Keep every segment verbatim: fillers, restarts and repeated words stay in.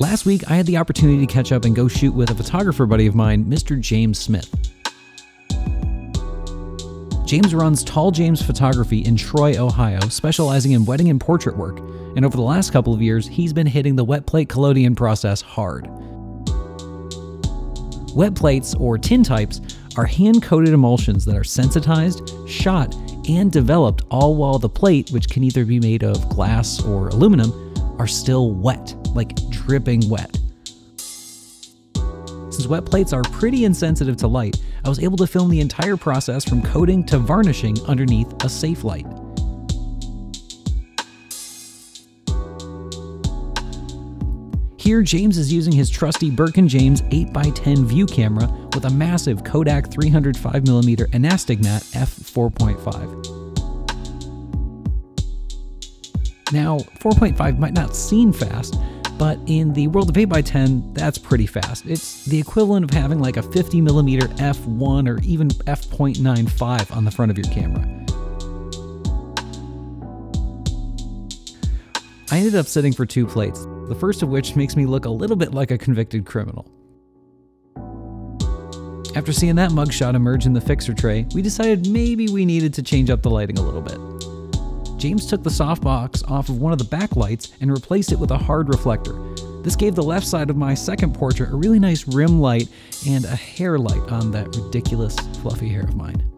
Last week, I had the opportunity to catch up and go shoot with a photographer buddy of mine, Mister James Smith. James runs Tall James Photography in Troy, Ohio, specializing in wedding and portrait work, and over the last couple of years, he's been hitting the wet plate collodion process hard. Wet plates, or tintypes, are hand-coated emulsions that are sensitized, shot, and developed all while the plate, which can either be made of glass or aluminum, are still wet, like dripping wet. Since wet plates are pretty insensitive to light, I was able to film the entire process from coating to varnishing underneath a safe light. Here, James is using his trusty Birkin James eight by ten view camera with a massive Kodak three hundred five millimeter Anastigmat f four point five. Now, four point five might not seem fast, but in the world of eight by ten, that's pretty fast. It's the equivalent of having like a fifty millimeter f one or even f point nine five on the front of your camera. I ended up sitting for two plates, the first of which makes me look a little bit like a convicted criminal. After seeing that mugshot emerge in the fixer tray, we decided maybe we needed to change up the lighting a little bit. James took the softbox off of one of the backlights and replaced it with a hard reflector. This gave the left side of my second portrait a really nice rim light and a hair light on that ridiculous fluffy hair of mine.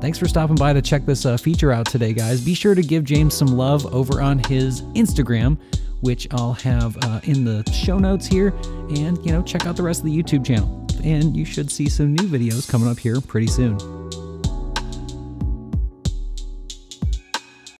Thanks for stopping by to check this uh, feature out today, guys. Be sure to give James some love over on his Instagram, which I'll have uh, in the show notes here. And, you know, check out the rest of the YouTube channel. And you should see some new videos coming up here pretty soon.